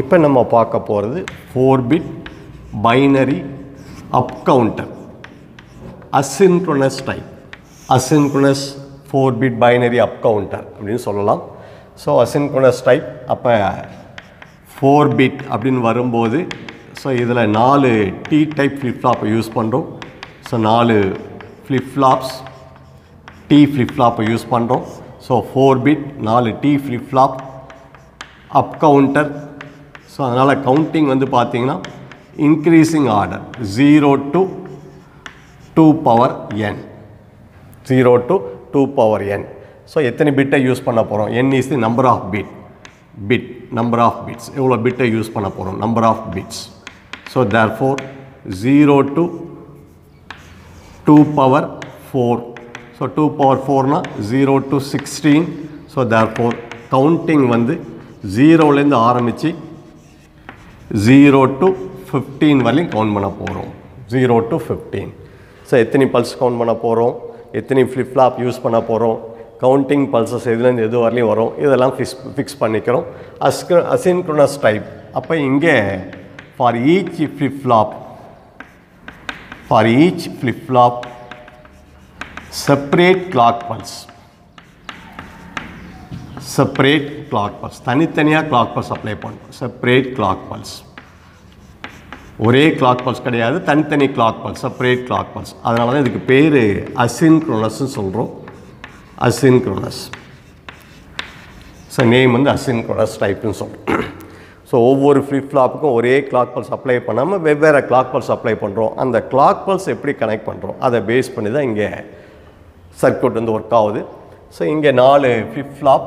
இப்போ நம்ம பார்க்க போகிறது 4-bit binary up counter asynchronous type asynchronous 4-bit binary up counter அப்படினு சொல்லலாம். ஸோ அசின்க்ரோனஸ் டைப் அப்போ 4-bit அப்படினு வரும்போது ஸோ இதில் 4 டி டைப் ஃப்ளிப்ஃப்ளாப்பை யூஸ் பண்ணுறோம். ஸோ 4 ஃப்ளிப்ஃப்ளாப்ஸ் டி ஃப்ளிப்ஃப்ளாப்பை யூஸ் பண்ணுறோம். So 4-bit 4 T flip flop up counter. So அதனால் கவுண்டிங் வந்து பார்த்திங்கன்னா increasing order 0 to 2 power n 0 to 2 power n. So எத்தனை பிட்டை யூஸ் பண்ண போகிறோம்? n is the number of bit number of bits, எவ்வளோ பிட்டை யூஸ் பண்ண போகிறோம், number of bits. So therefore 0 to 2 power 4. So 2 power 4னா 0 to 16. ஸோ தேர்ஃபோர் கவுண்டிங் வந்து 0லேருந்து ஆரம்பித்து 0 to 15 வரையும் கவுண்ட் பண்ண போகிறோம். 0 to 15. ஸோ எத்தனை பல்ஸ் கவுண்ட் பண்ண போகிறோம், எத்தனை ஃப்ளிப்ஃப்ளாப் யூஸ் பண்ண போகிறோம், கவுண்டிங் பல்சஸ் எதுலேருந்து எது வரலையும் வரும், இதெல்லாம் ஃபிக்ஸ் பண்ணிக்கிறோம். அசின்க்ரோனஸ் டைப் அப்போ இங்கே for each flip flop separate clock pulse தனித்தனியாக கிளாக் பல்ஸ் அப்ளை பண்ணுவோம். செப்பரேட் கிளாக் பல்ஸ், ஒரே கிளாக் பல்ஸ் கிடையாது, தனித்தனி clock pulse, separate clock pulse. அதனால தான் இதுக்கு பேர் அசின்க்ரோனஸ்ன்னு சொல்கிறோம். அசின்க்ரோனஸ் ஸோ நேம் வந்து அசின்க்ரோனஸ் டைப்னு சொல்கிறோம். ஸோ ஒவ்வொரு ஃப்ளிப்ஃப்ளாப்புக்கும் ஒரே கிளாக் பல்ஸ் அப்ளை பண்ணாமல் வெவ்வேறு கிளாக் பல்ஸ் அப்ளை பண்ணுறோம். அந்த கிளாக் பல்ஸ் எப்படி கனெக்ட் பண்ணுறோம் அதை பேஸ் பண்ணி தான் இங்கே சர்க்யூட் வந்து ஒர்க் ஆகுது. ஸோ இங்கே 4 ஃப்ளிப்ஃப்ளாப்.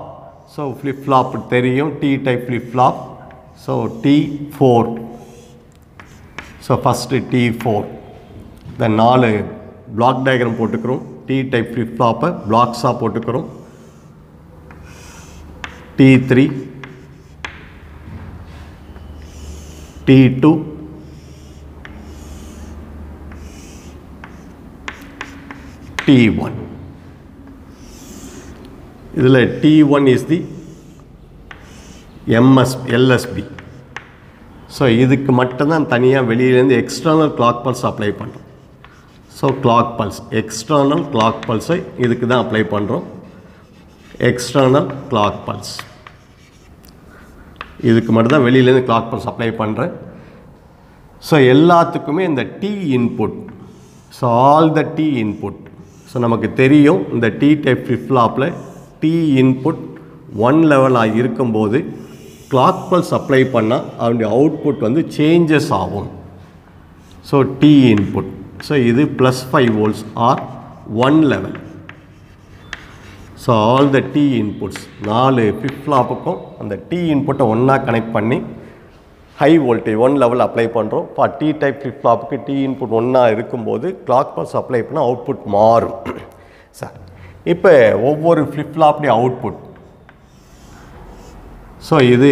ஸோ ஃப்ளிப்ஃப்ளாப் தெரியும், D type flip flop. So T4. So first T4 இந்த 4 பிளாக் டயக்ராம் போட்டுக்கிறோம். டி டைப் ஃப்ளிப்ஃப்ளாப்பை பிளாக்ஸாக போட்டுக்கிறோம். T3, T2, T1. இதில் T1 is the LSB. So இதுக்கு மட்டும்தான் தனியாக வெளியிலேருந்து எக்ஸ்டர்னல் கிளாக் பல்ஸ் அப்ளை பண்ணுறோம். So clock pulse, external clock பல்ஸை இதுக்கு தான் அப்ளை பண்ணுறோம். எக்ஸ்டர்னல் கிளாக் பல்ஸ் இதுக்கு மட்டும்தான் வெளியிலேருந்து கிளாக் பல்ஸ் அப்ளை பண்ணுறேன். ஸோ எல்லாத்துக்குமே இந்த T input, so all the T input. So நமக்கு தெரியும் இந்த டி டைப் ஃப்ளிப்ஃப்ளாப்பில் டி இன்புட் 1 லெவலாக இருக்கும்போது கிளாக் பல்ஸ் அப்ளை பண்ணால் அவனுடைய அவுட்புட் வந்து சேஞ்சஸ் ஆகும். ஸோ டி இன்புட் ஸோ இது +5 volts or 1 level. So all the D inputs 4 ஃப்ளிப்ஃப்ளாப்புக்கும் அந்த டி இன்புட்டை ஒன்றா கனெக்ட் பண்ணி ஹை வோல்டேஜ் 1 level அப்ளை பண்ணுறோம். இப்போ டி டைப் ஃப்ளிப்ஃப்ளாப்புக்கு டி இன்புட் 1ஆ இருக்கும்போது கிளாக் பல்ஸ் அப்ளை பண்ணால் அவுட்புட் மாறும். சார் இப்போ ஒவ்வொரு ஃப்ளிப்ஃப்ளாப்டைய அவுட்புட், ஸோ இது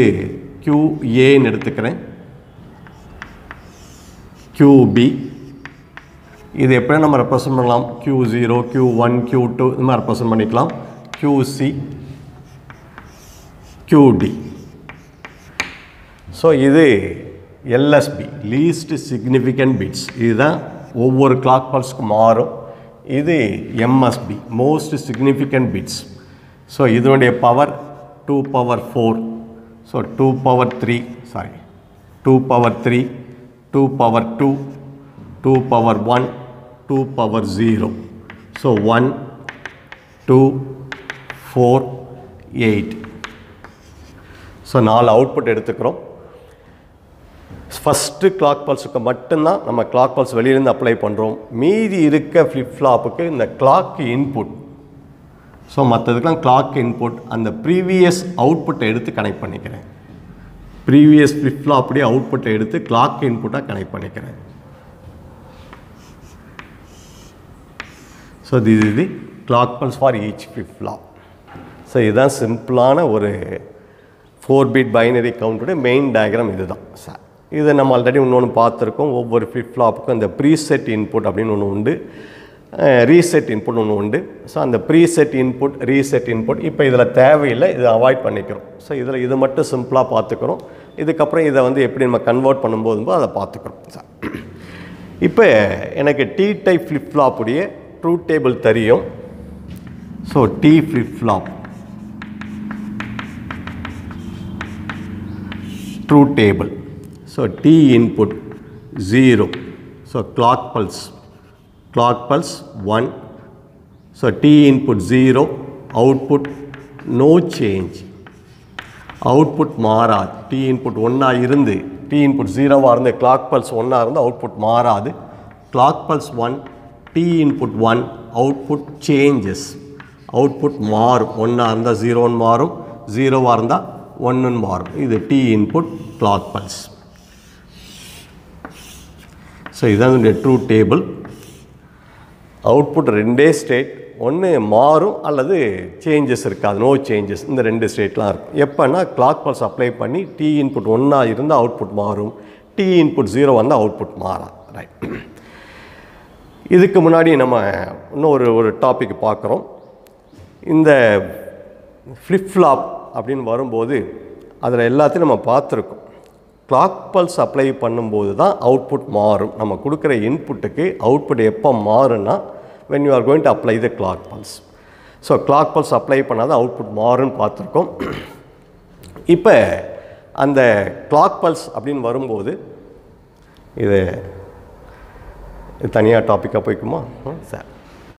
QAன்னு எடுத்துக்கிறேன், QB. இது எப்படியும் நம்ம ரெப்ரசன்ட் பண்ணலாம். Q0, Q1, Q2 இது மாதிரி ரெப்ரசன்ட் பண்ணிக்கலாம். QC, QD. ஸோ இது LSB, லீஸ்ட் சிக்னிஃபிகண்ட் பிட்ஸ். இதுதான் ஒவ்வொரு கிளாக் பல்ஸ்க்கு மாறும். இது MSB, most significant bits. So இதனுடைய power 2 power 4. So 2 power 3, sorry 2 power 3, 2 power 2, 2 power 1, 2 power 0. So 1, 2, 4, 8. So 4 output எடுத்துக்கிறோம். ஃபஸ்ட்டு கிளாக் பல்ஸுக்கு மட்டும்தான் நம்ம கிளாக் பல்ஸ் வெளியிலேருந்து அப்ளை பண்ணுறோம். மீதி இருக்க ஃப்ளிப்ஃப்ளாப்புக்கு இந்த கிளாக் இன்புட், ஸோ மற்றதுக்கெலாம் கிளாக் இன்புட் அந்த ப்ரீவியஸ் அவுட்புட்டை எடுத்து கனெக்ட் பண்ணிக்கிறேன். ப்ரீவியஸ் ஃப்ளிப்ஃப்ளாப்புடைய அவுட்புட்டை எடுத்து கிளாக் இன்புட்டாக கனெக்ட் பண்ணிக்கிறேன். So this is the clock pulse for each flip flop. So இதுதான் சிம்பிளான ஒரு 4-bit பைனரி கவுண்டருடைய மெயின் டயக்ராம் இது தான் சார். இதை நம்ம ஆல்ரெடி இன்னொன்று பார்த்துருக்கோம். ஒவ்வொரு ஃப்ளிப்ஃப்ளாப்புக்கும் அந்த ப்ரீசெட் இன்புட் அப்படின்னு ஒன்று உண்டு, ரீசெட் இன்புட் ஒன்று உண்டு. ஸோ அந்த ப்ரீசெட் இன்புட், ரீசெட் இன்புட் இப்போ இதில் தேவையில்லை, இதை அவாய்ட் பண்ணிக்கிறோம். ஸோ இதில் இது மட்டும் சிம்பிளாக பார்த்துக்கிறோம். இதுக்கப்புறம் இதை வந்து எப்படி நம்ம கன்வெர்ட் பண்ணும்போது அதை பார்த்துக்கிறோம் சார். இப்போ எனக்கு டி டைப் ஃப்ளிப்ஃப்ளாப் உடைய ட்ரூத் டேபிள் தெரியும். So D flip flop truth table. So D input 0. So clock pulse 1. So T input 0, output no change, output மாறாது. T input 1 இருந்து T input 0 இருந்து clock pulse 1 இருந்து output மாறாது. Clock pulse 1, T input 1, output changes, output மாறும். 1 இருந்து 0 மாறும், 0 இருந்து 1 மாறும். இது T input clock pulse. So இதான் இந்த ட்ரூ டேபிள். அவுட்புட் ரெண்டே ஸ்டேட், ஒன்று மாறும் அல்லது சேஞ்சஸ் இருக்காது, நோ சேஞ்சஸ். இந்த ரெண்டு ஸ்டேட்லாம் இருக்கும். எப்போனா கிளாக் பல்ஸ் அப்ளை பண்ணி டி இன்புட் 1 இருந்தால் அவுட்புட் மாறும், டி இன்புட் 0 வந்தால் அவுட்புட் மாறும். ரைட். இதுக்கு முன்னாடி நம்ம இன்னும் ஒரு டாபிக் பார்க்குறோம். இந்த ஃப்ளிப்ஃப்ளாப் அப்படின்னு வரும்போது அதில் எல்லாத்தையும் நம்ம பார்த்துருக்கோம். கிளாக் பல்ஸ் அப்ளை பண்ணும்போது தான் அவுட்புட் மாறும். நம்ம கொடுக்குற இன்புட்டுக்கு அவுட்புட் எப்போ மாறும்னா when you are going to apply the clock pulse. So clock pulse apply பண்ணாத அவுட்புட் மாறும்னு பார்த்துருக்கோம். இப்போ அந்த clock pulse அப்படின்னு வரும்போது இது தனியாக டாப்பிக்காக போய்க்குமா சார்?